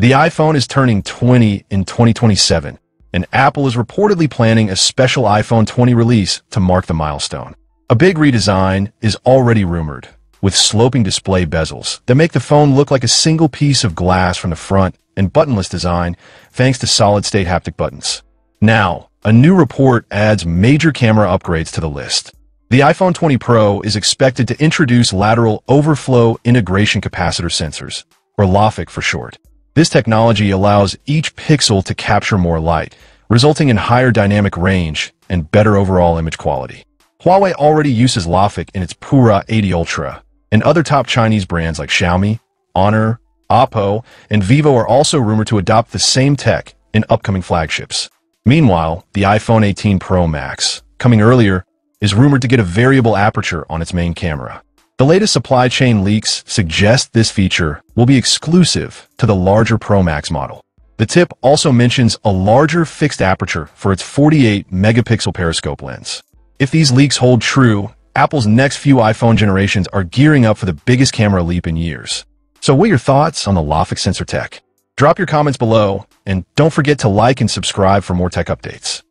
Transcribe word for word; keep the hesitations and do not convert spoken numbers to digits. The iPhone is turning twenty in twenty twenty-seven, and Apple is reportedly planning a special iPhone twenty release to mark the milestone. A big redesign is already rumored, with sloping display bezels that make the phone look like a single piece of glass from the front and buttonless design thanks to solid-state haptic buttons. Now, a new report adds major camera upgrades to the list. The iPhone twenty Pro is expected to introduce Lateral Overflow Integration Capacitor Sensors, or LOFIC for short. This technology allows each pixel to capture more light, resulting in higher dynamic range and better overall image quality. Huawei already uses LOFIC in its Pura eighty Ultra, and other top Chinese brands like Xiaomi, Honor, Oppo, and Vivo are also rumored to adopt the same tech in upcoming flagships. Meanwhile, the iPhone eighteen Pro Max, coming earlier, is rumored to get a variable aperture on its main camera. The latest supply chain leaks suggest this feature will be exclusive to the larger Pro Max model. The tip also mentions a larger fixed aperture for its forty-eight megapixel periscope lens. If these leaks hold true, Apple's next few iPhone generations are gearing up for the biggest camera leap in years. So what are your thoughts on the LOFIC sensor tech? Drop your comments below, and don't forget to like and subscribe for more tech updates.